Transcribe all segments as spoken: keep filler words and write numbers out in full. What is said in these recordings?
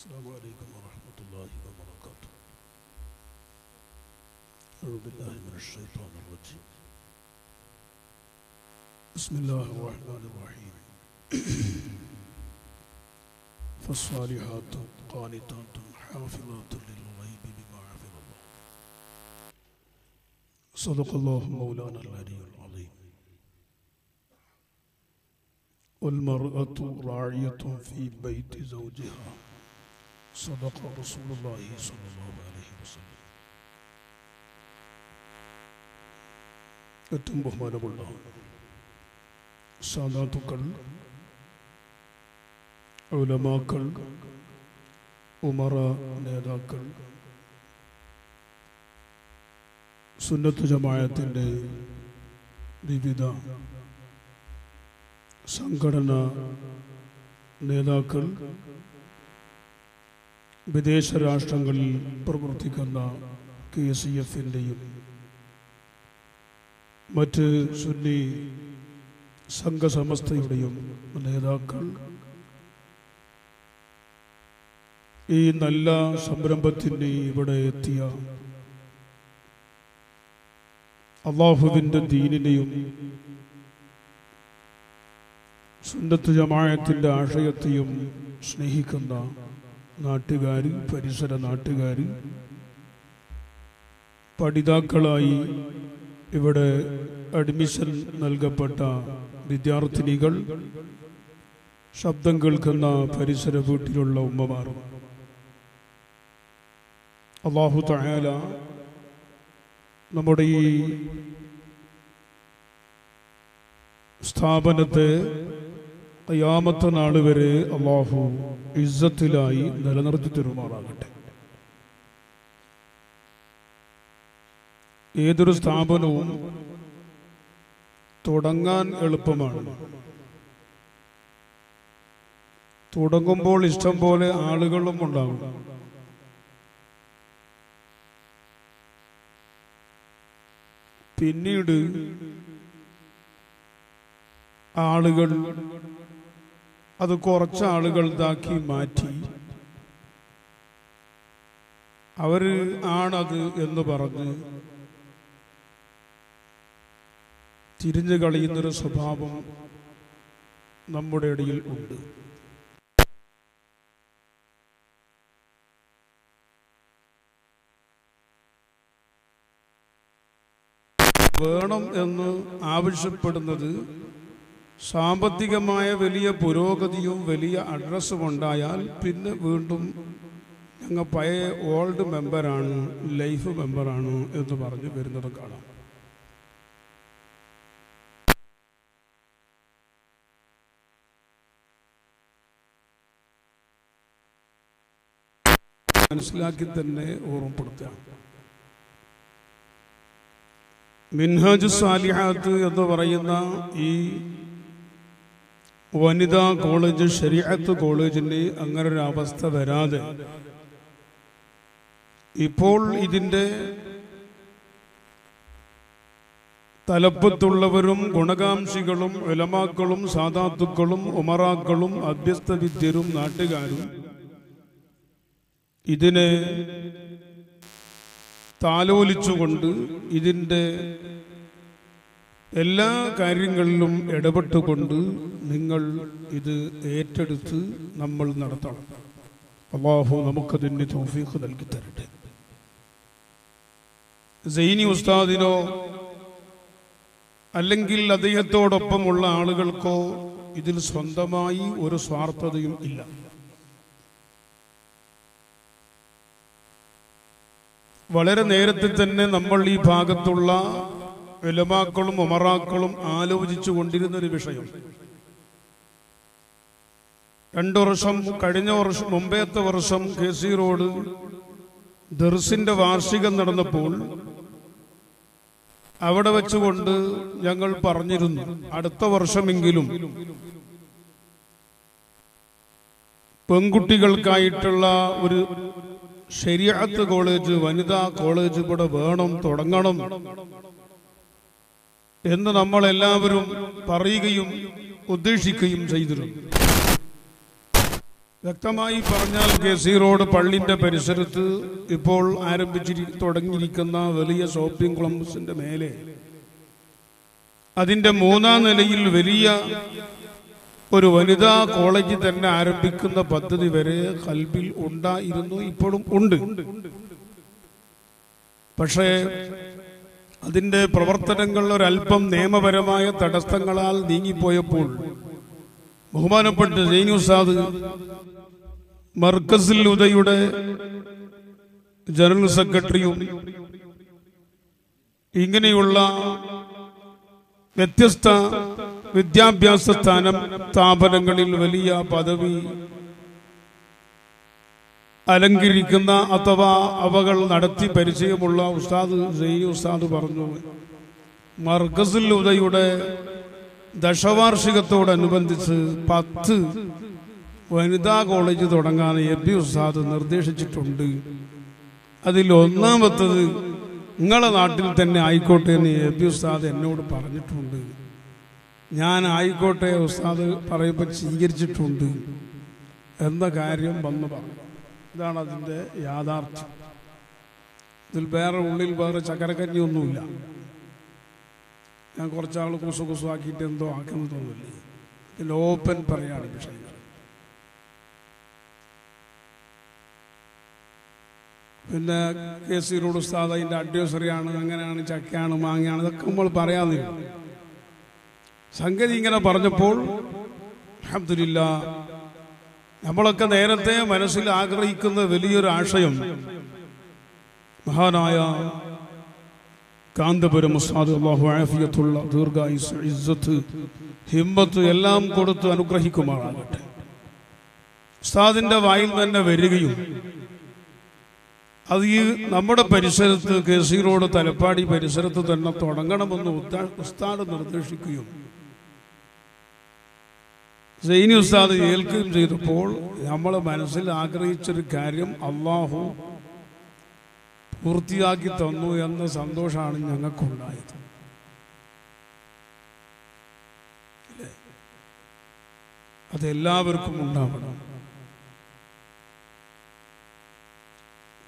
السلام عليكم ورحمة الله وبركاته. أعوذ بالله من الشيطان الرجيم. بسم الله الرحمن الرحيم. فالصالحات قانتات حافظات للغيب بما حفظ الله. صدق الله مولانا العلي العظيم. والمرأة راعية في بيت زوجها. صدق رسول الله صلى الله عليه وسلم. ഏറ്റവും ബഹുമാനമുള്ള സാദാത്തുക്കൾ, ഉലമാക്കൾ, ഉമറ നേതാക്കൾ, സുന്നത്ത് ജമാഅത്തിന്റെ വിവിധ സംഘടനാ നേതാക്കൾ, വിദേശ രാഷ്ട്രങ്ങളിൽ പ്രവർത്തിക്കുന്ന കെ സി എഫിൻ്റെയും മറ്റ് സുന്നി സംഘസംസ്ഥയുടെയും നേതാക്കൾ ഈ നല്ല സംരംഭത്തിന് ഇവിടെ എത്തിയ അല്ലാഹുവിൻ്റെ ദീനിനെയും സുന്നത്ത് ജമാഅത്തിൻ്റെ ആശയത്തെയും സ്നേഹിക്കുന്ന നാട്ടുകാർ, പരിസര നാട്ടുകാർ, പഠിതാക്കളായി ഇവിടെ അഡ്മിഷൻ നൽകപ്പെട്ട വിദ്യാർത്ഥിനികൾ, ശബ്ദം കേൾക്കുന്ന പരിസര വീട്ടിലുള്ള ഉമ്മമാർ, അല്ലാഹു തആല നമ്മുടെ ഈ സ്ഥാപനത്തെ ഖിയാമത്ത് നാൾ വരെ അല്ലാഹു ഇസ്സത്തിലായി നിലനിർത്തി തരുമാറാകട്ടെ. ഏതൊരു സ്ഥാപനവും തുടങ്ങാൻ എളുപ്പമാണ്. തുടങ്ങുമ്പോൾ ഇഷ്ടം പോലെ ആളുകളും ഉണ്ടാകും. പിന്നീട് ആളുകൾ അത് കുറച്ച് ആളുകൾ ഇതാക്കി മാറ്റി അവർ ആണത് എന്ന് പറഞ്ഞ് തിരിഞ്ഞു കളിയുന്നൊരു സ്വഭാവം നമ്മുടെ ഇടയിൽ ഉണ്ട്. വേണം എന്ന് ആവശ്യപ്പെടുന്നത് സാമ്പത്തികമായ വലിയ പുരോഗതിയും വലിയ അഡ്രസ്സും ഉണ്ടായാൽ പിന്നെ വീണ്ടും ഞങ്ങൾ പഴയ ഓൾഡ് മെമ്പറാണ്, ലൈഫ് മെമ്പറാണ് എന്ന് പറഞ്ഞ് വരുന്നത് കാണാം. മനസ്സിലാക്കി തന്നെ ഓർമ്മപ്പെടുത്തുക. മിൻഹാജ് സാലിഹാത്ത് എന്ന് പറയുന്ന ഈ വനിതാ കോളേജ്, ശരീഅത്ത് കോളേജിന് അങ്ങനൊരവസ്ഥ വരാതെ ഇപ്പോൾ ഇതിൻ്റെ തലപ്പത്തുള്ളവരും ഗുണകാംക്ഷികളും ഉലമാക്കളും സാദാത്തുക്കളും ഉമറാക്കളും അഭ്യസ്ത വിദ്യരും നാട്ടുകാരും ഇതിനെ താലോലിച്ചുകൊണ്ട് ഇതിൻ്റെ എല്ലാ കാര്യങ്ങളിലും ഇടപെട്ടുകൊണ്ട് നിങ്ങൾ ഇത് ഏറ്റെടുത്ത് നമ്മൾ നടത്തണം. അല്ലാഹു നമുക്കതിന് തൗഫീഖ് നൽകി തരട്ടെ. സൈനി ഉസ്താദിനോ അല്ലെങ്കിൽ അദ്ദേഹത്തോടൊപ്പമുള്ള ആളുകൾക്കോ ഇതിൽ സ്വന്തമായി ഒരു സ്വാർത്ഥതയും ഇല്ല. വളരെ നേരത്തെ തന്നെ നമ്മൾ ഈ ഭാഗത്തുള്ള ഉലമാക്കളും ഉമറാക്കളും ആലോചിച്ചു കൊണ്ടിരുന്നൊരു വിഷയം, രണ്ടു വർഷം കഴിഞ്ഞ വർഷം മുമ്പേത്തെ വർഷം കെ സി റോഡ് ദർസിന്റെ വാർഷികം നടന്നപ്പോൾ അവിടെ വെച്ചുകൊണ്ട് ഞങ്ങൾ പറഞ്ഞിരുന്നു, അടുത്ത വർഷമെങ്കിലും പെൺകുട്ടികൾക്കായിട്ടുള്ള ഒരു ശരീഅത്ത് കോളേജ്, വനിതാ കോളേജ് ഇവിടെ വേണം, തുടങ്ങണം എന്ന് നമ്മൾ എല്ലാവരും പറയുകയും ഉദ്ദേശിക്കുകയും ചെയ്തിരുന്നു. Yaktamayi Parnal K C Road Pallinda Perisaratu, Ipol, Arabiji Todangilikana, Velia Shopping Columbus in the Mele Adinda Mona, Nelil Velia, Uruvanida, College, and Arabic and the Pata de Vere, Kalbil Unda, Irano, Ipodum Undi Pashe Adinda Provartangal or Alpam, Nema Veramaya, Tatastangalal, Dingi Poyapul. ബഹുമാനപ്പെട്ട സൈനു സാദ് മർകസിൽ ഉദയുടെ general സെക്രട്ടറിയും ഇങ്ങനെയുള്ള വ്യത്യസ്ത വിദ്യാഭ്യാസ സ്ഥാനം സ്ഥാപനങ്ങളിൽ വലിയ പദവി അലങ്കരിക്കുന്ന അഥവാ അവകൾ നടത്തി പരിചയമുള്ള ഉസ്താദ് സൈനു സാദ് പറഞ്ഞു മർകസിൽ ഉദയുടെ ദശവാർഷികത്തോടനുബന്ധിച്ച് പത്ത് വനിതാ കോളേജ് തുടങ്ങാൻ എബി ഉസ്താദ് നിർദ്ദേശിച്ചിട്ടുണ്ട്. അതിൽ ഒന്നാമത്തേത് നിങ്ങളുടെ നാട്ടിൽ തന്നെ ആയിക്കോട്ടെ എന്ന് എബി ഉസ്താദ് എന്നോട് പറഞ്ഞിട്ടുണ്ട്. ഞാൻ ആയിക്കോട്ടെ ഉസ്താദ് പറയുമ്പോൾ സ്വീകരിച്ചിട്ടുണ്ട് എന്ന കാര്യം വന്നു പറഞ്ഞു. ഇതാണ് അതിൻ്റെ യാഥാർത്ഥ്യം. ഇതിൽ വേറെ ഉള്ളിൽ വേറെ ചക്കരക്കഞ്ഞിയൊന്നുമില്ല. ഞാൻ കുറച്ചാൾ കുസു കുസു ആക്കിയിട്ട് എന്തോ ആക്കുന്നു തോന്നില്ലേ. ഇതിൽ ഓപ്പൻ പറയാണ് വിഷയങ്ങൾ. പിന്നെ കെ സി റോഡ് ഉസ്താദ് അതിൻ്റെ അഡ്വൈസറിയാണ്, അങ്ങനെയാണ്, ചക്കയാണ്, മാങ്ങയാണ്, ഇതൊക്കെ നമ്മൾ പറയാതെ സംഗതി ഇങ്ങനെ പറഞ്ഞപ്പോൾ അൽഹംദുലില്ലാഹ് നമ്മളൊക്കെ നേരത്തെ മനസ്സിൽ ആഗ്രഹിക്കുന്ന വലിയൊരു ആശയം മഹാനായ കാന്തപുരം ഉസ്താദ് അല്ലാഹു ആഫിയത്തുള്ള ദീർഘായുസ് ഇസ്സത്ത് ഹിമ്മത്ത് എല്ലാം കൊടുത്ത് അനുഗ്രഹിക്കുമാറാകട്ടെ. ഉസ്താദിൻ്റെ വായിൽ തന്നെ വരികയും അത് ഈ നമ്മുടെ പരിസരത്ത് കെ സി റോഡ് തലപ്പാടി പരിസരത്ത് തന്നെ തുടങ്ങണമെന്ന് ഉസ്താദ് നിർദ്ദേശിക്കുകയും സൈനി ഉസ്താദ് ഏൽക്കുകയും ചെയ്തപ്പോൾ നമ്മൾ മനസ്സിൽ ആഗ്രഹിച്ചൊരു കാര്യം അല്ലാഹു പൂർത്തിയാക്കി തന്നു എന്ന സന്തോഷമാണ് ഞങ്ങൾക്കുണ്ടായത്. അതെല്ലാവർക്കും ഉണ്ടാവണം.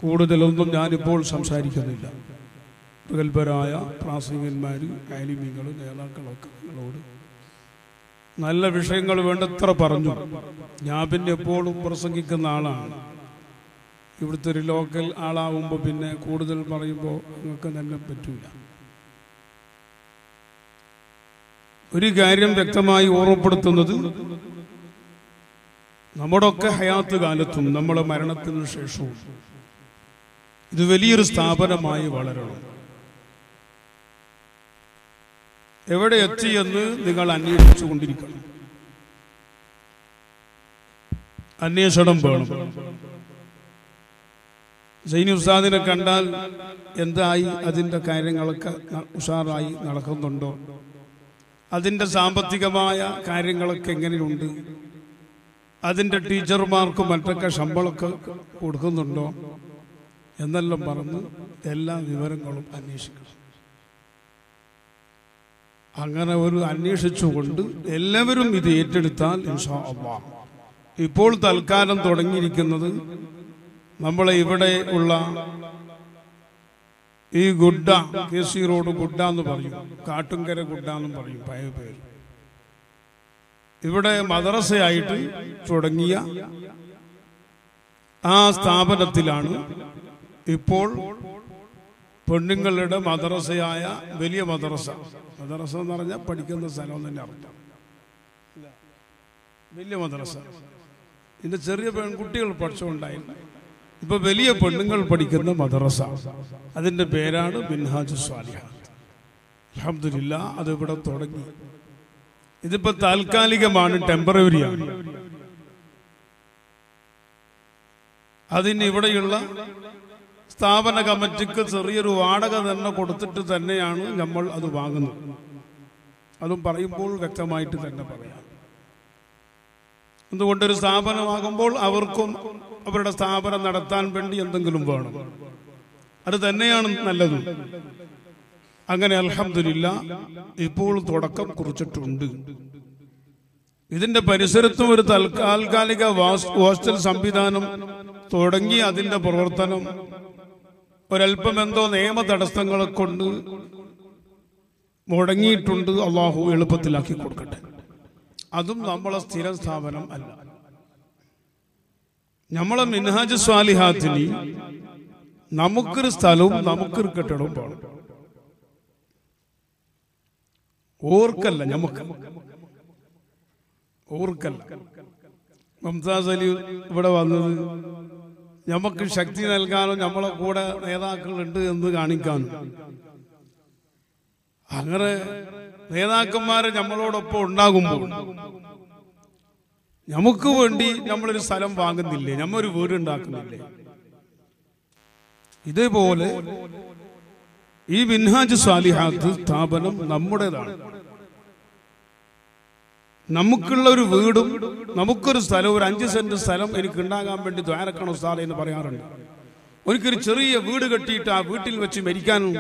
കൂടുതലൊന്നും ഞാനിപ്പോൾ സംസാരിക്കുന്നില്ല. പ്രഗത്ഭരായ പ്രാസംഗികന്മാരും ആലിമീങ്ങളും നേതാക്കളൊക്കെ നിങ്ങളോട് നല്ല വിഷയങ്ങൾ വേണ്ടത്ര പറഞ്ഞു. ഞാൻ പിന്നെ എപ്പോഴും പ്രസംഗിക്കുന്ന ആളാണ്. ഇവിടുത്തെ ഒരു ലോക്കൽ ആളാവുമ്പോൾ പിന്നെ കൂടുതൽ പറയുമ്പോൾ നിങ്ങൾക്ക് തന്നെ പറ്റില്ല. ഒരു കാര്യം വ്യക്തമായി ഓർമ്മപ്പെടുത്തുന്നത്, നമ്മുടെയൊക്കെ ഹയാത്ത് കാലത്തും നമ്മുടെ മരണത്തിന് ശേഷവും ഇത് വലിയൊരു സ്ഥാപനമായി വളരണം. എവിടെ എത്തിയെന്ന് നിങ്ങൾ അന്വേഷിച്ചു കൊണ്ടിരിക്കണം. അന്വേഷണം വേണം. സൈനി ഉസ്താദിനെ കണ്ടാൽ എന്തായി, അതിൻ്റെ കാര്യങ്ങളൊക്കെ ഉഷാറായി നടക്കുന്നുണ്ടോ, അതിൻ്റെ സാമ്പത്തികമായ കാര്യങ്ങളൊക്കെ എങ്ങനെയുണ്ട്, അതിൻ്റെ ടീച്ചർമാർക്ക് മറ്റൊക്കെ ശമ്പളമൊക്കെ കൊടുക്കുന്നുണ്ടോ എന്നെല്ലാം പറഞ്ഞ് എല്ലാ വിവരങ്ങളും അന്വേഷിക്കണം. അങ്ങനെ ഒരു അന്വേഷിച്ചുകൊണ്ട് എല്ലാവരും ഇത് ഏറ്റെടുത്താൽ ഇൻഷാ അല്ലാഹ് ഇപ്പോൾ തൽക്കാലം തുടങ്ങിയിരിക്കുന്നത് നമ്മളെ ഇവിടെ ഉള്ള ഈ ഗുഡ കെ സി റോഡ് ഗുഡ എന്ന് പറയും, കാട്ടുംകര ഗുഡ എന്നും പറയും പഴയ പേര്. ഇവിടെ മദ്രസയായിട്ട് തുടങ്ങിയ ആ സ്ഥാപനത്തിലാണ് ഇപ്പോൾ പെണ്ണുങ്ങളുടെ മദ്രസയായ വലിയ മദ്രസ മദ്രസ എന്ന് പറഞ്ഞാൽ പഠിക്കുന്ന സ്ഥലം തന്നെ അർത്ഥം വലിയ മദ്രസ. ഇതിൻ്റെ ചെറിയ പെൺകുട്ടികൾ പഠിച്ചുകൊണ്ടായിരുന്നു. ഇപ്പൊ വലിയ പെണ്ണുങ്ങൾ പഠിക്കുന്ന മദ്രസ, അതിന്റെ പേരാണ് മിൻഹാജു സ്വാലിഹീൻ. അൽഹംദുലില്ലാഹ് അതിവിടെ തുടങ്ങി. ഇതിപ്പോ താൽക്കാലികമാണ്, ടെമ്പറവറിയാണ്. അതിന് ഇവിടെയുള്ള സ്ഥാപന കമ്മിറ്റിക്ക് ചെറിയൊരു വാടക തന്നെ കൊടുത്തിട്ട് തന്നെയാണ് നമ്മൾ അത് വാങ്ങുന്നത്. അതും പറയുമ്പോൾ വ്യക്തമായിട്ട് തന്നെ പറയാം. എന്തുകൊണ്ടൊരു സ്ഥാപനമാകുമ്പോൾ അവർക്കും അവരുടെ സ്ഥാപനം നടത്താൻ വേണ്ടി എന്തെങ്കിലും വേണം. അത് തന്നെയാണ് നല്ലത്. അങ്ങനെ അൽഹംദുലില്ലാഹ് ഇപ്പോൾ തുടക്കം കുറിച്ചിട്ടുണ്ട്. ഇതിന്റെ പരിസരത്തും ഒരു താൽക്കാലിക ഹോസ്റ്റൽ സംവിധാനം തുടങ്ങി അതിന്റെ പ്രവർത്തനം ഒരൽപ്പം എന്തോ നിയമ തടസ്സങ്ങളെ കൊണ്ട് മുടങ്ങിയിട്ടുണ്ട്. അള്ളാഹു എളുപ്പത്തിലാക്കി കൊടുക്കട്ടെ. അതും നമ്മളെ സ്ഥിര സ്ഥാപനം അല്ല. നമ്മളെ മിൻഹാജ് സ്വാലിഹാത്തിന് നമുക്കൊരു സ്ഥലവും നമുക്കൊരു കെട്ടിടവും പോകണം. ഓർക്കല്ല, നമുക്ക് ഓർക്കല്ല. മുംതാസ് അലി ഇവിടെ വന്നത് നമുക്ക് ശക്തി നൽകാനും നമ്മളെ കൂടെ നേതാക്കളുണ്ട് എന്ന് കാണിക്കാനും. അങ്ങനെ നേതാക്കന്മാരെ നമ്മളോടൊപ്പം ഉണ്ടാകുമ്പോൾ നമുക്ക് വേണ്ടി നമ്മളൊരു സ്ഥലം വാങ്ങുന്നില്ലേ, നമ്മൊരു വീടുണ്ടാക്കുന്നില്ലേ? ഇതേപോലെ ഈ മിൻഹാജ് സ്വാലിഹാത്ത് സ്ഥാപനം നമ്മുടേതാണ്. നമുക്കുള്ള ഒരു വീടും നമുക്കൊരു സ്ഥലവും, ഒരു അഞ്ച് സെന്റ് സ്ഥലം എനിക്ക് ഉണ്ടാകാൻ വേണ്ടി ദ്വാരക്കണോ സാല എന്ന് പറയാറുണ്ട്. ഒരിക്കലും ചെറിയ വീട് കെട്ടിയിട്ട് ആ വീട്ടിൽ വെച്ച് മരിക്കാനും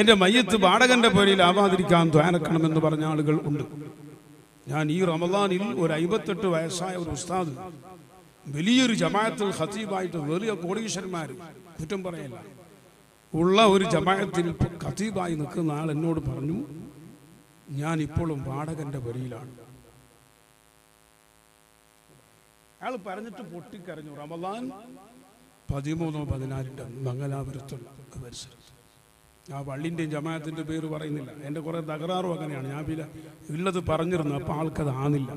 എന്റെ മയ്യത്ത് വാടകന്റെ പേരിൽ ആവാതിരിക്കാൻ ദ്വാരക്കണം എന്ന് പറഞ്ഞ ആളുകൾ ഉണ്ട്. ഞാൻ ഈ റമദാനിൽ ഒരു അമ്പത്തെട്ട് വയസ്സായ ഒരു ഉസ്താദ്, വലിയൊരു ജമാഅത്തുൽ ഖതീബായിട്ട്, വലിയ കോടീശ്വരന്മാർ കുറ്റം പറയല്ല ഉള്ള ഒരു ജമാഅത്തിൽ ഖതീബായി നിൽക്കുന്ന ആൾ എന്നോട് പറഞ്ഞു, ഞാൻ ഇപ്പോഴും വാടകന്റെ വരിയിലാണ്. അയാൾ പറഞ്ഞിട്ട് പൊട്ടിക്കരഞ്ഞു. റമദാൻ പതിമൂന്നോ പതിനാലിൻ്റെ മംഗലാപുരത്തുള്ള പരിസരത്ത്, ആ പള്ളിൻ്റെയും ജമാഅത്തിൻ്റെ പേര് പറയുന്നില്ല, എൻ്റെ കുറെ തകരാറും അങ്ങനെയാണ്. ഞാൻ പിന്നെ ഉള്ളത് പറഞ്ഞിരുന്നു, അപ്പം ആൾക്കത് ആണില്ല.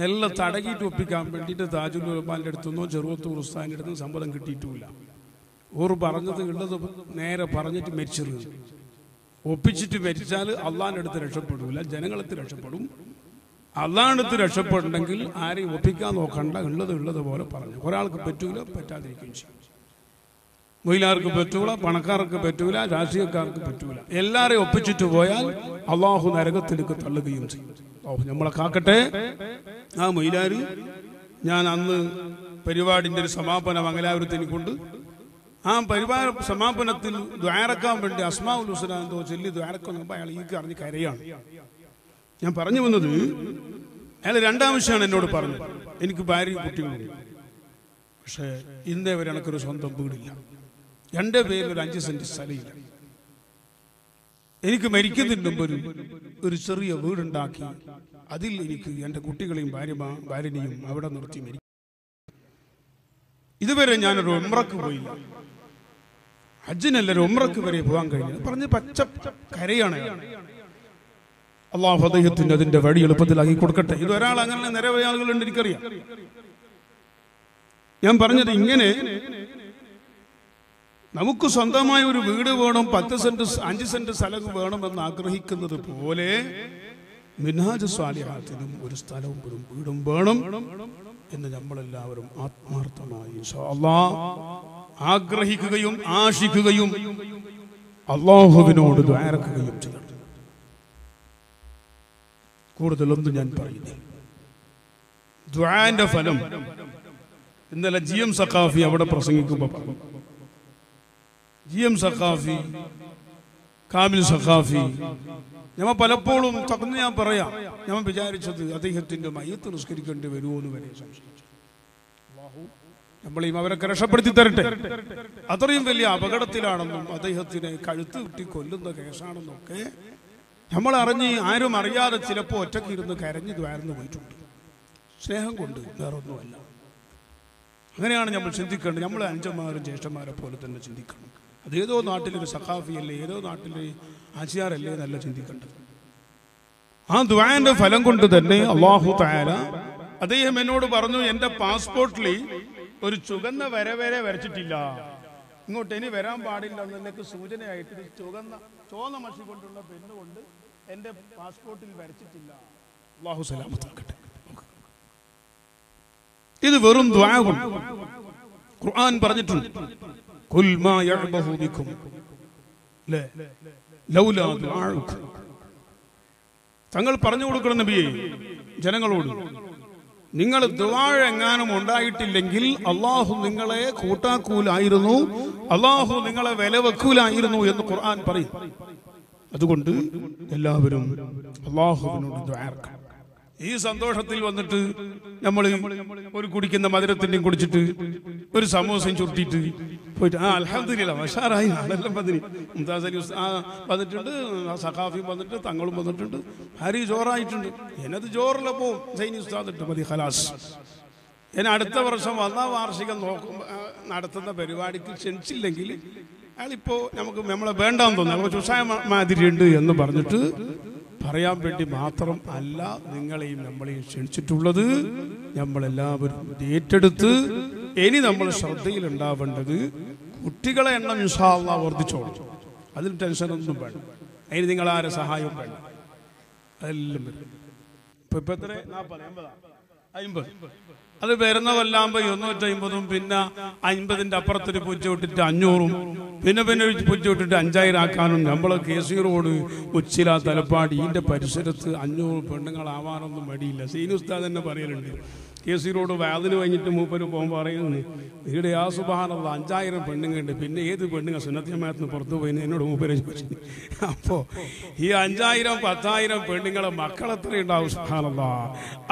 നെല്ല തടകിയിട്ട് ഒപ്പിക്കാൻ വേണ്ടിയിട്ട് താജുൽ ഉലമാന്റെ അടുത്തുനിന്നോ ചെറുവത്തൂർ ഉസ്താദിൻ്റെ അടുത്തും സമ്മതം കിട്ടിയിട്ടുമില്ല. ഓർ പറഞ്ഞത് ഉള്ളത് നേരെ പറഞ്ഞിട്ട് മരിച്ചിരുന്നു. ഒപ്പിച്ചിട്ട് മരിച്ചാൽ അള്ളാഹിൻ്റെ അടുത്ത് രക്ഷപ്പെടില്ല, ജനങ്ങളെടുത്ത് രക്ഷപ്പെടും. അള്ളാഹിൻ്റെ അടുത്ത് രക്ഷപ്പെടണമെങ്കിൽ ആരെയും ഒപ്പിക്കാൻ നോക്കണ്ട, ഉള്ളത് ഉള്ളത് പോലെ പറഞ്ഞു. ഒരാൾക്ക് പറ്റൂല, പറ്റാതിരിക്കുകയും ചെയ്യും. മൊയിലാർക്ക് പറ്റൂല, പണക്കാർക്ക് പറ്റൂല, രാഷ്ട്രീയക്കാർക്ക് പറ്റൂല. എല്ലാവരെയും ഒപ്പിച്ചിട്ട് പോയാൽ അള്ളാഹു നരകത്തിലേക്ക് തള്ളുകയും ചെയ്യും. അള്ളാഹു നമ്മളെ കാക്കട്ടെ. ആ മൊയിലാർ, ഞാൻ അന്ന് പരിപാടിൻ്റെ ഒരു സമാപനം മംഗലാപുരത്തിനുണ്ട്. ആ പരിപാ സമാപനത്തിൽ ദ്വാരക്കാൻ വേണ്ടി അസ്മാഉൽ ഹുസ്ന എന്തോ ചൊല്ലി ദ്വാരക്ക നോക്കുമ്പോൾ അയാൾ ഈ അറിഞ്ഞ് കരയാണ്. ഞാൻ പറഞ്ഞു വന്നത്, അയാൾ രണ്ടാവശ്യമാണ് എന്നോട് പറഞ്ഞത്, എനിക്ക് ഭാര്യയും കുട്ടികളുണ്ട്, പക്ഷേ ഇന്നേ വരെ എനിക്കൊരു സ്വന്തം വീടില്ല, എൻ്റെ പേരിൽ ഒരു അഞ്ച് സെന്റ് സ്ഥലമില്ല, എനിക്ക് മരിക്കുന്നതിന് മുമ്പ് ഒരു ചെറിയ വീടുണ്ടാക്കി അതിൽ എനിക്ക് എൻ്റെ കുട്ടികളെയും ഭാര്യ ഭാര്യനെയും അവിടെ നിർത്തി മരിക്കും. ഇതുവരെ ഞാനൊരു ഉംറക്ക് പോയില്ല, ഹജ്ജിനല്ലൊരു ഉംറക്ക് വരെ പോകാൻ കഴിഞ്ഞത് പറഞ്ഞ് പച്ച കരയാണ്. അള്ളാഹു അദ്ദേഹത്തിന് അതിന്റെ വഴി എളുപ്പത്തിലാക്കി കൊടുക്കട്ടെ. ഇത് ഒരാൾ അങ്ങനെ നിരവധി ആളുകളുണ്ട്, എനിക്കറിയാം. ഞാൻ പറഞ്ഞത് ഇങ്ങനെ, നമുക്ക് സ്വന്തമായ ഒരു വീട് വേണം, പത്ത് സെന്റ് അഞ്ച് സെന്റ് സ്ഥലം വേണമെന്ന് ആഗ്രഹിക്കുന്നത് പോലെ മിൻഹാജ് സ്വാലിഹാത്തിനും ഒരു സ്ഥലവും ഒരു വീടും വേണം എന്ന് നമ്മളെല്ലാവരും ആത്മാർത്ഥമായി ഇൻഷാ അല്ലാഹ് ആഗ്രഹിക്കുകയും ആശിക്കുകയും അള്ളാഹുവിനോട് ദ്വാരക്കുകയും ചെയ്യണം. കൂടുതലൊന്നും ഞാൻ പറയുന്നു. ദ്വാന്റെ ഫലം ഇന്നലെ ജി എം സഖാഫി അവിടെ പ്രസംഗിക്കുമ്പോൾ പറഞ്ഞു. ജി എം സഖാഫി, കാമിൽ സഖാഫി, ഞമ്മ പലപ്പോഴും തകന്ന് ഞാൻ പറയാം, ഞാൻ വിചാരിച്ചത് അദ്ദേഹത്തിന്റെ മയ്യത്ത് നിസ്കരിക്കേണ്ടി വരുമോ എന്ന് വരെ സംശയിച്ചു. നമ്മളെയും അവരൊക്കെ രക്ഷപ്പെടുത്തി തരട്ടെ. അത്രയും വലിയ അപകടത്തിലാണെന്നും അദ്ദേഹത്തിനെ കഴുത്ത് കിട്ടി കൊല്ലുന്ന കേസാണെന്നും ഒക്കെ നമ്മൾ അറിഞ്ഞ് ആരും അറിയാതെ ചിലപ്പോൾ ഒറ്റയ്ക്ക് ഇരുന്ന് കരഞ്ഞു വാർന്നു പോയിട്ടുണ്ട്. സ്നേഹം കൊണ്ട്, വേറൊന്നുമല്ല. അങ്ങനെയാണ് നമ്മൾ ചിന്തിക്കേണ്ടത്. നമ്മൾ അനുജന്മാരും ജ്യേഷ്ഠന്മാരെ പോലെ തന്നെ ചിന്തിക്കണം. അതേതോ നാട്ടിലൊരു സഖാഫിയല്ലേ, ഏതോ നാട്ടിലെ ആചാരല്ലേ എന്നല്ല ചിന്തിക്കേണ്ടത്. ആ ദുആന്റെ ഫലം കൊണ്ട് തന്നെ അല്ലാഹു തആല, അദ്ദേഹം എന്നോട് പറഞ്ഞു, എൻ്റെ പാസ്പോർട്ടിൽ ഒരു ചുവന്ന വര വരെ വരച്ചിട്ടില്ല, ഇങ്ങോട്ട് ഇനി വരാൻ പാടില്ല എന്നതിലേക്ക് സൂചനയായിട്ട് ചുവന്ന ചോന്ന മഷി കൊണ്ടുള്ള പെണ്ണ് കൊണ്ട് എൻ്റെ പാസ്പോർട്ടിൽ വരച്ചിട്ടില്ല. അല്ലാഹു സലാമത്ത് ആക്കട്ടെ. ഇത് വെറും ദുആ കൊണ്ട് ഖുർആൻ പറഞ്ഞിട്ടുണ്ട്. കുൽ മാ യഅബഹു ബികും ല ലൗലാ ദുആഉക്കും. തങ്ങൾ പറഞ്ഞു കൊടുക്കണം നബിയെ ജനങ്ങളോട്, നിങ്ങൾ ദുആ എങ്ങാനും ഉണ്ടായിട്ടില്ലെങ്കിൽ അല്ലാഹു നിങ്ങളെ കൂട്ടാക്കൂലായിരുന്നു, അല്ലാഹു നിങ്ങളെ വിലവെക്കൂലായിരുന്നു എന്ന് ഖുർആൻ പറയും. അതുകൊണ്ട് എല്ലാവരും അല്ലാഹുവിനോട് ദുആ. ഈ സന്തോഷത്തിൽ വന്നിട്ട് നമ്മൾ ഒരു കുടിക്കുന്ന മധുരത്തിൻ്റെയും കുടിച്ചിട്ട് ഒരു സമൂസം ചുരുട്ടിയിട്ട് പോയിട്ട് ആ അൽഹംദുലില്ലാഹ് മഷാറായി ആളെല്ലാം പതിനി മുംതാസ് ആ വന്നിട്ടുണ്ട്, ആ സഖാഫി വന്നിട്ട് തങ്ങളും വന്നിട്ടുണ്ട്, ഹരി ജോറായിട്ടുണ്ട്. എന്നത് ജോറിലെ പോവും സൈനി ഉസ്താദിട്ട് മതി ഖലാസ്. ഞാൻ അടുത്ത വർഷം വന്ന വാർഷികം നോക്കുമ്പോൾ നടത്തുന്ന പരിപാടിക്ക് ക്ഷണിച്ചില്ലെങ്കിൽ അയാളിപ്പോൾ നമുക്ക് നമ്മളെ വേണ്ടാന്ന് തോന്നുന്നു, നമുക്ക് ചുഷായ മാതിരിയുണ്ട് എന്ന് പറഞ്ഞിട്ട് പറയാൻ വേണ്ടി മാത്രം അല്ല നിങ്ങളെയും നമ്മളെയും ക്ഷണിച്ചിട്ടുള്ളത്. നമ്മളെല്ലാവരും ഏറ്റെടുത്ത് ഇനി നമ്മൾ ശ്രദ്ധയിൽ ഉണ്ടാവേണ്ടത് കുട്ടികളെ എണ്ണം ഇൻഷാ അല്ലാഹ് വർദ്ധിച്ചോളും. അതിൽ ടെൻഷനൊന്നും വേണം, അതിന് നിങ്ങൾ ആരെ സഹായവും വേണ്ട. അതെല്ലാം വരും. ഇപ്പം ഇപ്പം എത്ര നാൽപ്പത് അമ്പതാണ് അമ്പത് അത് വരുന്ന കൊല്ലാകുമ്പോൾ ഇരുന്നൂറ്റമ്പതും പിന്നെ അമ്പതിൻ്റെ അപ്പുറത്തൊരു പൂച്ച വിട്ടിട്ട് അഞ്ഞൂറും പിന്നെ പിന്നെ പൂച്ച വിട്ടിട്ട് അഞ്ചായിരം ആക്കാനും നമ്മളെ K C road Uchila Thalapady ഇതിൻ്റെ പരിസരത്ത് അഞ്ഞൂറ് പെണ്ണുങ്ങളാവാനൊന്നും മടിയില്ല. സീനി ഉസ്താദ് തന്നെ പറയലുണ്ട്, കെ സി റോഡ് വാതിന് വാങ്ങിയിട്ട് മൂപ്പര് പോകുമ്പോൾ പറയുന്നു, ഇവിടെ ആ സുബഹാനല്ലാഹ് അഞ്ചായിരം പെണ്ണുങ്ങളുണ്ട്, പിന്നെ ഏത് പെണ്ണുങ്ങൾ സുന്നത്തിയമായത്തിന് പുറത്തു പോയിന്ന് എന്നോട് മൂപ്പര് ചോദിച്ചു. അപ്പോൾ ഈ അഞ്ചായിരം പത്തായിരം പെണ്ണുങ്ങളെ മക്കളെത്ര ഉണ്ടാവും സുബഹാനല്ലാഹ്.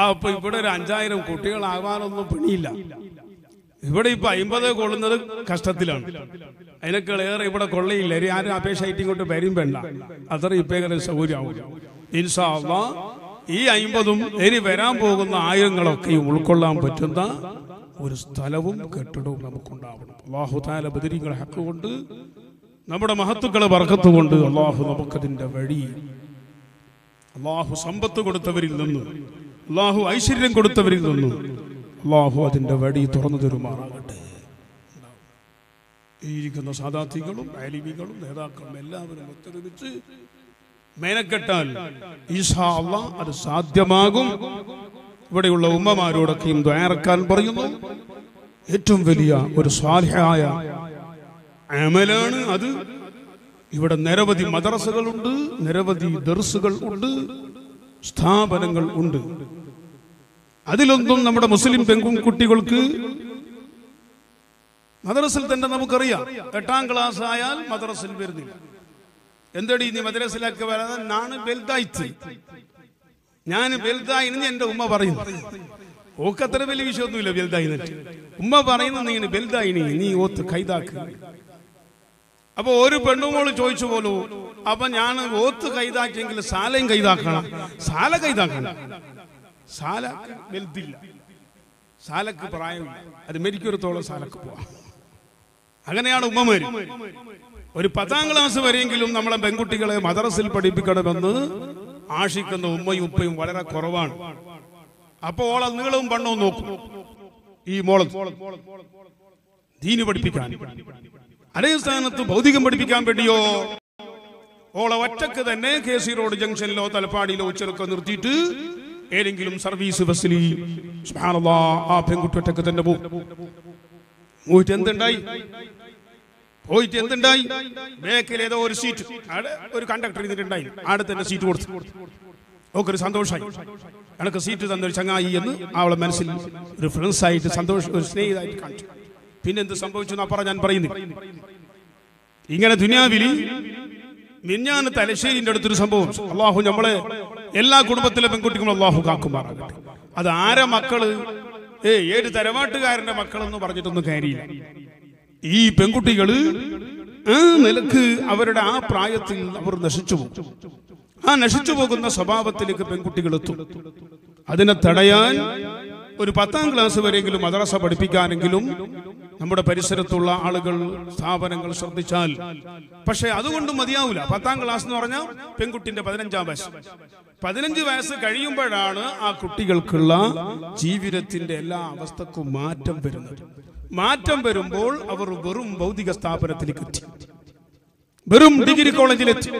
അപ്പോൾ ഇവിടെ ഒരു അഞ്ചായിരം കുട്ടികളാവാനൊന്നും പണിയില്ല. ഇവിടെ ഇപ്പൊ അമ്പത് കൊള്ളുന്നത് കഷ്ടത്തിലാണ്, അതിനേക്കാളേറെ ഇവിടെ കൊള്ളയില്ല. ആരും അപേക്ഷ ആയിട്ട് ഇങ്ങോട്ട് വരും വേണ്ട, അത്ര ഇപ്പേക്കാളും സൗകര്യമാവും ഇൻഷാ അല്ലാഹ്. ഈ അമ്പതും ഇനി വരാൻ പോകുന്ന ആയിരങ്ങളൊക്കെയും ഉൾക്കൊള്ളാൻ പറ്റുന്ന ഒരു സ്ഥലവും കെട്ടിടവും നമുക്കുണ്ടാവണം. അല്ലാഹു തആല ബദരീകളെ ഹഖ് കൊണ്ട്, നമ്മുടെ മഹത്തുക്കളെ ബർക്കത്ത് കൊണ്ട് അല്ലാഹു നമുക്കതിൻ്റെ വഴി, അല്ലാഹു സമ്പത്ത് കൊടുത്തവരിൽ നിന്നും, അല്ലാഹു ഐശ്വര്യം കൊടുത്തവരിൽ നിന്നും അല്ലാഹു അതിൻ്റെ വഴി തുറന്നു തരുമാറാകട്ടെ. ഈ ഇരിക്കുന്ന സാദാത്തികളും ആലിമികളും നേതാക്കളും എല്ലാവരും ഒത്തൊരുമിച്ച് മേനക്കെട്ടാൽ ഇൻഷാ അല്ലാഹ് അത് സാധ്യമാകും. ഇവിടെയുള്ള ഉമ്മമാരോടൊക്കെയും ദ്വാരക്കാൻ പറയുന്നു. ഏറ്റവും വലിയ ഒരു സ്വാലിഹ്യായ അമലാണ് അത്. ഇവിടെ നിരവധി മദ്രസകളുണ്ട്, നിരവധി ദർസുകൾ ഉണ്ട്, സ്ഥാപനങ്ങൾ ഉണ്ട്. അതിലൊന്നും നമ്മുടെ മുസ്ലിം പെൺകുട്ടികൾക്ക് മദ്രസയിൽ തന്നെ നമുക്കറിയാം, എട്ടാം ക്ലാസ് ആയാൽ മദ്രസയിൽ വരുന്നില്ല. എന്തടി നീ മദ്രസയിലേക്ക് വരാതെ ഞാൻ വലുതായി ഞാൻ വലുതായി എന്റെ ഉമ്മ പറയുന്നു. ഓക്ക് അത്ര വലിയ വിഷയമൊന്നുമില്ല, വലുതായി ഉമ്മ പറയുന്നു നീ വലുതായി നീ ഓത്ത് കൈതാക്ക്. അപ്പൊ ഒരു പെണ്ണുമോള് ചോദിച്ചു പോലോ, അപ്പൊ ഞാൻ ഓത്ത് കൈതാക്കിയെങ്കിൽ സാലയും കൈതാക്കണം, സാല കൈതാക്കണം. സാല വലുതില്ല, സാലക്ക് പ്രായമില്ല, അത് മെരിക്കൊരുത്തോളം സാലക്ക് പോവാം. അങ്ങനെയാണ് ഉമ്മമാര്. ഒരു പത്താം ക്ലാസ് വരെയെങ്കിലും നമ്മളെ പെൺകുട്ടികളെ മദ്രസയിൽ പഠിപ്പിക്കണമെന്ന് ആശിക്കുന്ന ഉമ്മയും ഉപ്പയും വളരെ കുറവാണ്. അപ്പൊ ഓളെ നീളവും വണ്ണവും നോക്കും ഈ മോളെ ദീന് പഠിപ്പിക്കാൻ, അതേ സ്ഥാനത്ത് ഭൗതികം പഠിപ്പിക്കാൻ വേണ്ടിയോ ഓളെ ഒറ്റക്ക് തന്നെ കെ സി റോഡ് ജംഗ്ഷനിലോ തലപ്പാടിയിലോ ഉച്ചയിലൊക്കെ നിർത്തിയിട്ട് ഏതെങ്കിലും സർവീസ് ബസ്സിൽ സുബ്ഹാനല്ലാഹ് ആ പെൺകുട്ടി ഒറ്റക്ക് തന്നെ പോകും. പോയിട്ട് എന്തുണ്ടായി പോയിട്ട് എന്തുണ്ടായി ബേക്കിൽ ഏതോ ഒരു സീറ്റ് ഒരു കണ്ടക്ടർ ഇരുന്നിട്ടുണ്ടായി, ആടെ തന്നെ സീറ്റ് കൊടുത്തു. ഓക്കൊരു സന്തോഷമായി, എനക്ക് സീറ്റ് തന്നൊരു ചങ്ങായി എന്ന് അവളെ മനസ്സിൽ ഒരു ഫ്രണ്ട്സ് ആയിട്ട് സന്തോഷം ഒരു സ്നേഹിതായിട്ട് കാണിച്ചു. പിന്നെ എന്ത് സംഭവിച്ചു എന്നാ പറഞ്ഞ ഞാൻ പറയുന്നു. ഇങ്ങനെ ദുനിയാവിലി മിഞ്ഞാന്ന് തലശ്ശേരിന്റെ അടുത്തൊരു സംഭവം. അല്ലാഹു നമ്മളെ എല്ലാ കുടുംബത്തിലെ പെൺകുട്ടികളും അല്ലാഹു കാക്കുമാറാകട്ടെ. അത് ആരെ മക്കള്, ഏ ഏത് തരവാട്ടുകാരന്റെ മക്കളെന്ന് പറഞ്ഞിട്ടൊന്നും കാര്യമില്ല. ഈ പെൺകുട്ടികള് ആ നിലക്ക് അവരുടെ ആ പ്രായത്തിൽ അവർ നശിച്ചു പോകും. ആ നശിച്ചു പോകുന്ന സ്വഭാവത്തിലേക്ക് പെൺകുട്ടികൾ എത്തും. അതിനെ തടയാൻ ഒരു പത്താം ക്ലാസ് വരെയെങ്കിലും മദ്രസ പഠിപ്പിക്കാനെങ്കിലും നമ്മുടെ പരിസരത്തുള്ള ആളുകൾ സ്ഥാപനങ്ങൾ ശ്രദ്ധിച്ചാൽ. പക്ഷെ അതുകൊണ്ട് മതിയാവില്ല. പത്താം ക്ലാസ് എന്ന് പറഞ്ഞാൽ പെൺകുട്ടിന്റെ പതിനഞ്ചാം വയസ്സ്, പതിനഞ്ച് വയസ്സ് കഴിയുമ്പോഴാണ് ആ കുട്ടികൾക്കുള്ള ജീവിതത്തിന്റെ എല്ലാ അവസ്ഥക്കും മാറ്റം വരുന്നത്. മാറ്റം വരുമ്പോൾ അവർ വെറും ഭൗതിക സ്ഥാപനത്തിലേക്ക് എത്തി, വെറും ഡിഗ്രി കോളേജിലെത്തി.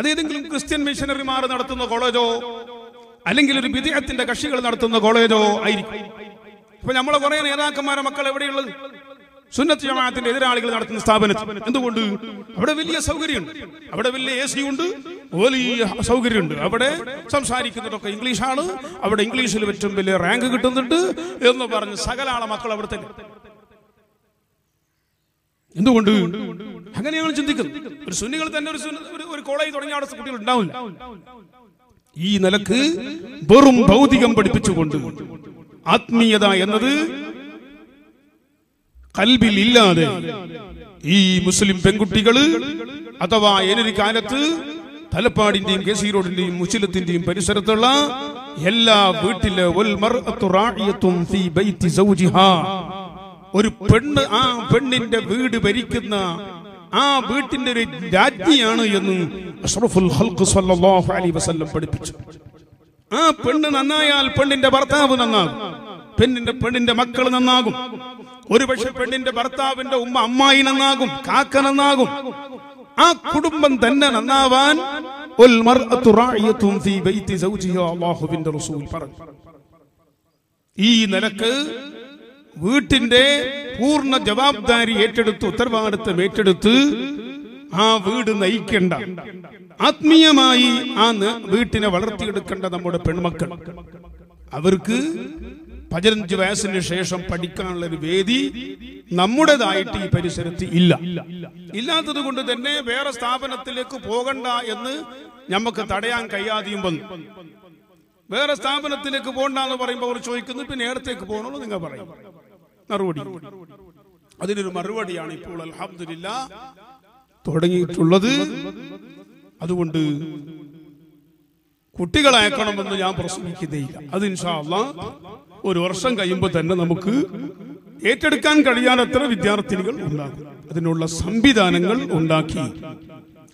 അതേതെങ്കിലും ക്രിസ്ത്യൻ മിഷനറിമാർ നടത്തുന്ന കോളേജോ അല്ലെങ്കിൽ ഒരു വിദേഹത്തിന്റെ കക്ഷികൾ നടത്തുന്ന കോളേജോ ആയിരിക്കും. ഇപ്പൊ നമ്മളെ കുറെ നേതാക്കന്മാരെ മക്കൾ എവിടെയുള്ളത്? സുന്നത്ത് ജമാഅത്തിന്റെ എതിരാളികൾ നടത്തുന്ന സ്ഥാപനത്തിൽ. എന്തുകൊണ്ട്? അവിടെ വലിയ സൗകര്യമുണ്ട്, അവിടെ വലിയ എ സി ഉണ്ട്, വലിയ സൗകര്യമുണ്ട്, അവിടെ സംസാരിക്കുന്നതൊക്കെ ഇംഗ്ലീഷാണ്, അവിടെ ഇംഗ്ലീഷിൽ ഏറ്റവും വലിയ റാങ്ക് കിട്ടുന്നുണ്ട് എന്ന് പറഞ്ഞ് സകല ആളെ മക്കൾ അവിടെ തന്നെ. എന്തുകൊണ്ട് അങ്ങനെയാണ് ചിന്തിക്കുന്നത്? ഒരു സുന്നികൾ തന്നെ ഒരു ഒരു കോളേജ് തുടങ്ങിയ അവിടെ കുട്ടികൾ ഉണ്ടാവില്ല. ഈ നിലക്ക് വെറും ഭൗതികം പഠിപ്പിച്ചുകൊണ്ട് ആത്മീയത എന്നത് കൽബിൽ ഇല്ലാതെ ഈ മുസ്ലിം പെൺകുട്ടികൾ അഥവാ ഏതൊരു കാലത്ത് തലപ്പാടിന്റെയും കെ സി റോഡിന്റെയും മുച്ചിലത്തിന്റെയും പരിസരത്തുള്ള എല്ലാ വീട്ടിലെ ഒരു പെണ്ണ് ആ പെണ്ണിന്റെ വീട് ഭരിക്കുന്ന ആ വീട്ടിന്റെ ഒരു രാജ്ഞിയാണ് എന്ന് അഷ്റഫുൽ ഖൽഖ് സ്വല്ലല്ലാഹു അലൈഹി വസല്ലം പഠിപ്പിച്ചു. ആ പെണ്ണ് നന്നായാൽ പെണ്ണിന്റെ ഭർത്താവ് നന്നാകും, പെണ്ണിന്റെ പെണ്ണിന്റെ മക്കൾ നന്നാകും, ഒരുപക്ഷെ പെണ്ണിന്റെ ഭർത്താവിന്റെ ഉമ്മ അമ്മായി നന്നാകും, കാക്ക നന്നാകും, ആ കുടുംബം തന്നെ നന്നാവാൻ അല്ലാഹുവിന്റെ റസൂൽ പറഞ്ഞു. ഈ നിലക്ക് വീട്ടിന്റെ പൂർണ്ണ ജവാബ്ദാരി ഏറ്റെടുത്ത് ഉത്തരവാദിത്തം ഏറ്റെടുത്ത് ആ വീട് നയിക്കേണ്ട, ആത്മീയമായി ആ വീട്ടിനെ വളർത്തിയെടുക്കേണ്ട നമ്മുടെ പെൺമക്കൾ. അവർക്ക് പതിനഞ്ച് വയസ്സിന് ശേഷം പഠിക്കാനുള്ള ഒരു വേദി നമ്മുടേതായിട്ട് ഈ പരിസരത്ത് ഇല്ല. ഇല്ലാത്തത് കൊണ്ട് തന്നെ വേറെ സ്ഥാപനത്തിലേക്ക് പോകണ്ട എന്ന് നമുക്ക് തടയാൻ കഴിയാതെയും വന്നു. വേറെ സ്ഥാപനത്തിലേക്ക് പോകണ്ട എന്ന് പറയുമ്പോൾ അവർ ചോദിക്കുന്നു, പിന്നെ നേരത്തേക്ക് പോകണമല്ലോ നിങ്ങൾ പറയും. മറുപടി, അതിനൊരു മറുപടിയാണ് ഇപ്പോൾ അൽഹംദുലില്ലാ തുടങ്ങിയിട്ടുള്ളത്. അതുകൊണ്ട് കുട്ടികളയക്കണമെന്ന് ഞാൻ പ്രസംഗിക്കുന്നേയില്ല. അത് ഇൻഷാ അല്ലാഹ് ഒരു വർഷം കഴിയുമ്പോൾ തന്നെ നമുക്ക് ഏറ്റെടുക്കാൻ കഴിയാത്തത്ര വിദ്യാർത്ഥിനികൾ ഉണ്ടാകും. അതിനുള്ള സംവിധാനങ്ങൾ ഉണ്ടാക്കി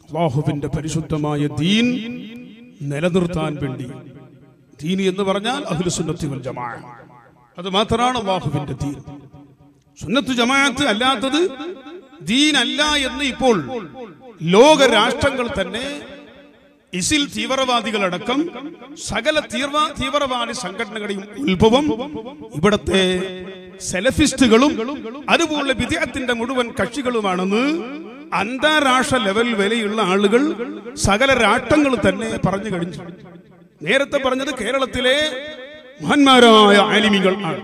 അല്ലാഹുവിന്റെ പരിശുദ്ധമായ ദീൻ നിലനിർത്താൻ വേണ്ടി. ദീൻ എന്ന് പറഞ്ഞാൽ അഹ്ലുസുന്നത്തി വൽ ജമാഅ, അത് മാത്രമാണ് അല്ലാഹുവിന്റെ ദീൻ. സുന്നത്ത് ജമാഅത്ത് അല്ലാത്തത് ദീൻ അല്ല എന്ന് ഇപ്പോൾ ലോക രാഷ്ട്രങ്ങൾ തന്നെ, ഇസിൽ തീവ്രവാദികളടക്കം സകല തീവ്ര തീവ്രവാദി സംഘടനകളുടെയും ഉത്ഭവം ഇവിടത്തെ സെലഫിസ്റ്റുകളും അതുപോലെ വിദേഹത്തിന്റെ മുഴുവൻ കക്ഷികളുമാണെന്ന് അന്താരാഷ്ട്ര ലെവൽ വിലയുള്ള ആളുകൾ സകല രാഷ്ട്രങ്ങൾ തന്നെ പറഞ്ഞു കഴിഞ്ഞു. നേരത്തെ പറഞ്ഞത് കേരളത്തിലെ മഹാന്മാരായ ആലിമികൾ ആണ്,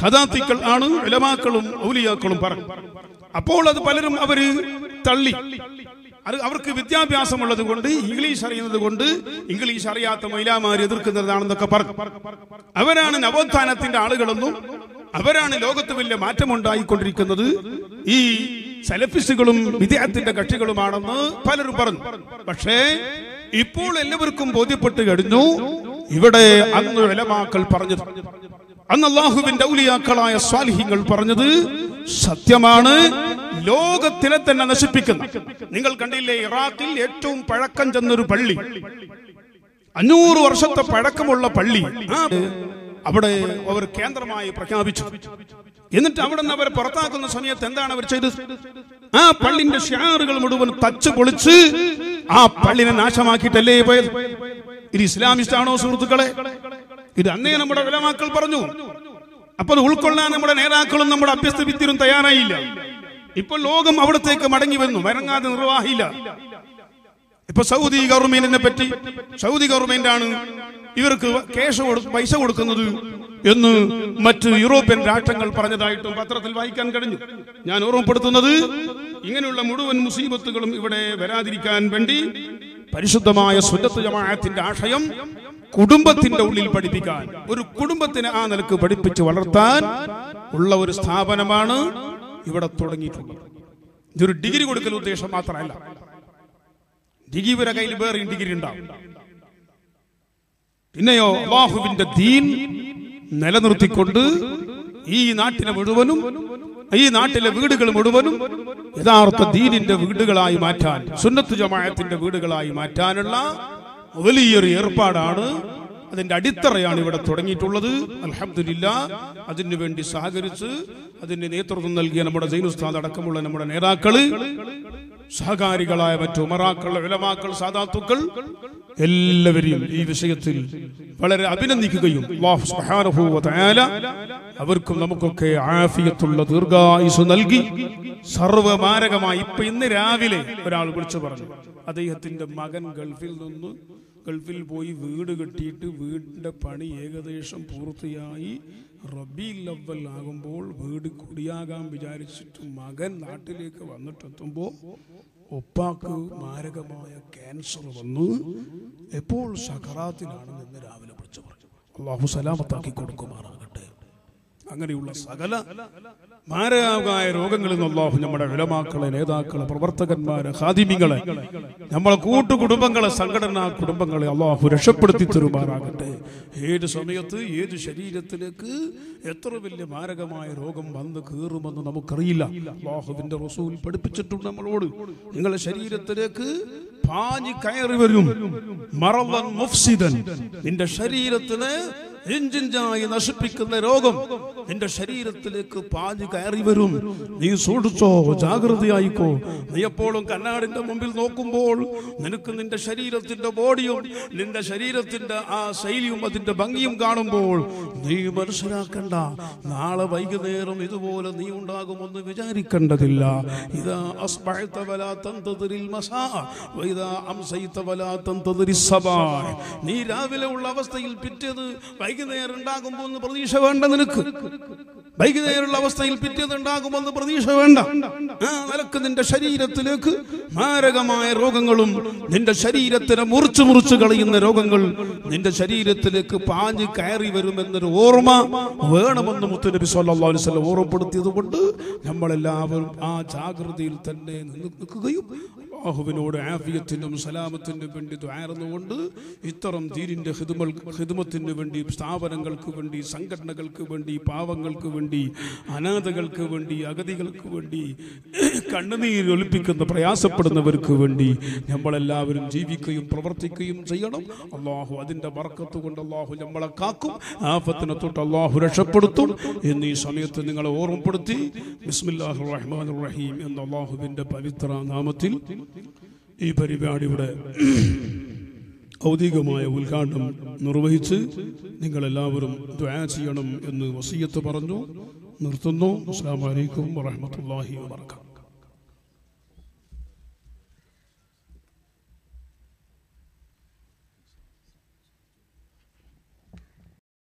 സദാത്തിക്കൾ ആണ്, ഉലമാക്കളും ഔലിയാക്കളും പറഞ്ഞു. അപ്പോൾ അത് പലരും അവര് തള്ളി. അത് അവർക്ക് വിദ്യാഭ്യാസമുള്ളത് കൊണ്ട്, ഇംഗ്ലീഷ് അറിയുന്നത് കൊണ്ട് ഇംഗ്ലീഷ് അറിയാത്ത മൈലാമാർ എതിർക്കുന്നതാണെന്നൊക്കെ പറഞ്ഞു. അവരാണ് നവോത്ഥാനത്തിന്റെ ആളുകളെന്നും അവരാണ് ലോകത്ത് വലിയ മാറ്റമുണ്ടായിക്കൊണ്ടിരിക്കുന്നത് ഈ സലഫിസ്റ്റുകളും വിദേഹത്തിന്റെ കക്ഷികളുമാണെന്ന് പലരും പറഞ്ഞു. പക്ഷേ ഇപ്പോൾ എല്ലാവർക്കും ബോധ്യപ്പെട്ട് കഴിഞ്ഞു, ഇവിടെ അന്ന് ഉലമാക്കൾ പറഞ്ഞത്, അന്ന് അല്ലാഹുവിന്റെ ഔലിയാക്കളായ സ്വാലിഹികൾ പറഞ്ഞത് സത്യമാണ്. ലോകത്തിലെ തന്നെ നശിപ്പിക്കുന്ന, നിങ്ങൾ കണ്ടില്ലേ ഇറാഖിൽ ഏറ്റവും പഴക്കം ചെന്നൊരു പള്ളി, അഞ്ഞൂറ് വർഷത്തെ പഴക്കമുള്ള പള്ളി, അവിടെ അവർ കേന്ദ്രമായി പ്രഖ്യാപിച്ചു. എന്നിട്ട് അവിടെ നിന്ന് അവരെ പുറത്താക്കുന്ന സമയത്ത് എന്താണ് അവർ ചെയ്തത്? ആ പള്ളിന്റെ ഷിയാറുകൾ മുഴുവൻ തച്ച് പൊളിച്ച് ആ പള്ളിനെ നാശമാക്കിയിട്ടല്ലേ പോയത്? ഇത് ഇസ്ലാമിസ്റ്റ് ആണോ സുഹൃത്തുക്കളെ? ഇത് അന്നേ നമ്മുടെ ഉലമാക്കൾ പറഞ്ഞു. അപ്പൊ അത് ഉൾക്കൊള്ളാൻ നമ്മുടെ നേതാക്കളും നമ്മുടെ അഭ്യസ്ത വിദ്യരും തയ്യാറായില്ല. ഇപ്പൊ ലോകം അവിടത്തേക്ക് മടങ്ങി വന്നു, വരങ്ങാതെ നിർവാഹിയില്ല. ഇപ്പൊ സൗദി ഗവൺമെന്റിനെ പറ്റി, സൗദി ഗവൺമെന്റാണ് ഇവർക്ക് കേസ് കൊടുത്ത് പൈസ കൊടുക്കുന്നത് എന്ന് മറ്റ് യൂറോപ്യൻ രാഷ്ട്രങ്ങൾ പറഞ്ഞതായിട്ടും പത്രത്തിൽ വായിക്കാൻ കഴിഞ്ഞു. ഞാൻ ഓർമ്മപ്പെടുത്തുന്നത് ഇങ്ങനെയുള്ള മുഴുവൻ മുസീബത്തുകളും ഇവിടെ വരാതിരിക്കാൻ വേണ്ടി പരിശുദ്ധമായ സുന്നത്ത് ജമാഅത്തിന്റെ ആശയം കുടുംബത്തിന്റെ ഉള്ളിൽ പഠിപ്പിക്കാൻ, ഒരു കുടുംബത്തിന് ആ നിലക്ക് പഠിപ്പിച്ച് വളർത്താൻ ഉള്ള ഒരു സ്ഥാപനമാണ് ഇവിടെ തുടങ്ങിയിട്ടുള്ളത്. ഇതൊരു ഡിഗ്രി കൊടുക്കൽ ഉദ്ദേശം മാത്രമല്ല. ഡിഗ്രി വരെ കയ്യിൽ വേറെയും ഡിഗ്രി ഉണ്ടാവും. പിന്നെയോ അല്ലാഹുവിന്റെ ദീൻ നിലനിർത്തിക്കൊണ്ട് ഈ നാട്ടിലെ മുഴുവനും, ഈ നാട്ടിലെ വീടുകൾ മുഴുവനും യഥാർത്ഥ ദീനിന്റെ വീടുകളായി മാറ്റാൻ, സുന്നത്ത് ജമാഅത്തിന്റെ വീടുകളായി മാറ്റാനുള്ള വലിയൊരു ഏർപ്പാടാണ്, അതിന്റെ അടിത്തറയാണ് ഇവിടെ തുടങ്ങിയിട്ടുള്ളത്. അൽഹംദുലില്ലാ അതിനു വേണ്ടി സഹകരിച്ച് അതിന്റെ നേതൃത്വം നൽകിയ നമ്മുടെ സൈനുൽ ഉസ്താദ് അടക്കമുള്ള നമ്മുടെ നേതാക്കള്, സഹകാരികളായ മറ്റു ഉമറാക്കൾ, ഉലമാക്കൾ, സാദാത്തുക്കൾ എല്ലാവരെയും ഈ വിഷയത്തിൽ വളരെ അഭിനന്ദിക്കുകയും അല്ലാഹു സുബ്ഹാനഹു വ തആല അവർക്കും നമുക്കൊക്കെ ആഫിയത്തുള്ള ദീർഘായുസ് നൽകി സർവമാരകമായി. ഇപ്പൊ ഇന്ന് രാവിലെ ഒരാൾ വിളിച്ചു പറഞ്ഞു, അദ്ദേഹത്തിന്റെ മകൻ ഗൾഫിൽ നിന്ന് ഗൾഫിൽ പോയി വീട് കെട്ടിയിട്ട് വീടിന്റെ പണി ഏകദേശം പൂർത്തിയായി. റബീഉൽ അവ്വൽ ആകുമ്പോൾ വീട് കുടിയാകാൻ വിചാരിച്ചിട്ട് മകൻ നാട്ടിലേക്ക് വന്നിട്ടെത്തുമ്പോൾ Opaku, Maragamoya, cancer of a moon, a poor Sakarat in the Ravel Purchor. Allah Husalamaki Kurkumara. Angarula Sagala, Mara Gai, Rogan, and Allah, Namadamakal, and Edakal, Provertakan, Mara, Hadi Mingala, Namaku to Kurubangala, Sangana, Kurubangala, Allah, who shepherded it through Maragate. Here to Somiatu, here to Shadid Teleku, Etroville, Maragamai, Rogam, Bandakurum, and Namukarila, Law of Indarosul, Perpetual to Namalu, Ingala Shadid Teleku. Pani Kaya Riverum, Maravan Mufsidan, in the Sharira Tele, Injinja, in the Shipik the Rogum, in the Sharira Teleku, Pani Kaya Riverum, the Sulto, Jagra the Aiko, the Apollo Canard in the Mumbil Nokum Ball, Nenukun in the Sharira Tin the Bodium, in the Sharira Tin the Asalium, in the Bangium Garden Ball, the Versarakanda, Nala Vaigaverum, the Wall, and the Undagum, the Vijarikandadilla, the Asparta Valatanta, the Ril Masa. Am Saitavala Tantori Sabar, Nira will love us till Pitta, Baigan air and Dagum, the Pradishavanda, Baigan air love us till Pitta and Dagum, the Pradishavanda, Alakan in the Sharira Teleku, Maragamai Rogangalum, in the Sharira Tera Murchumuruchagali in the Rogangal, in the Sharira Teleku, Pandi Kairi, and the Worma, word among the Mutanabisola, Salavoro Purti, the Buddha, Namalava, Chagradil Tande. Who in order Aviatinum Salamat independent to Iron Wonder, Itorum did in the Hidumal Hidumut Indivendi, Stavarangal Kuvendi, Sankat Nagal Kuvendi, Pavangal Kuvendi, Anadagal Kuvendi, Agadigal Kuvendi, Kandani, Olympic and the Prayasapanaver Kuvendi, Yambalavarim, Jivikayum, Provertikayum, Sayanum, Allah who Adinda Barkatu and Allah who Yambalakakum, Afatanatu, Allah who Rashaputu, in the Salyatanigal Orum Purti, Bismillah Rahman Rahim, and Allah who Vinda Pavitra Namatil. ഈ പരിപാടിയുടെ ഔദ്യോഗികമായ ഉദ്ഘാടനം നിർവഹിച്ച് നിങ്ങൾ എല്ലാവരും ദുആ ചെയ്യണം എന്ന് വസിയത്ത് പറഞ്ഞു നിർത്തുന്നു. അസ്സലാമു അലൈക്കും വറഹ്മത്തുള്ളാഹി വബറകാതുഹു.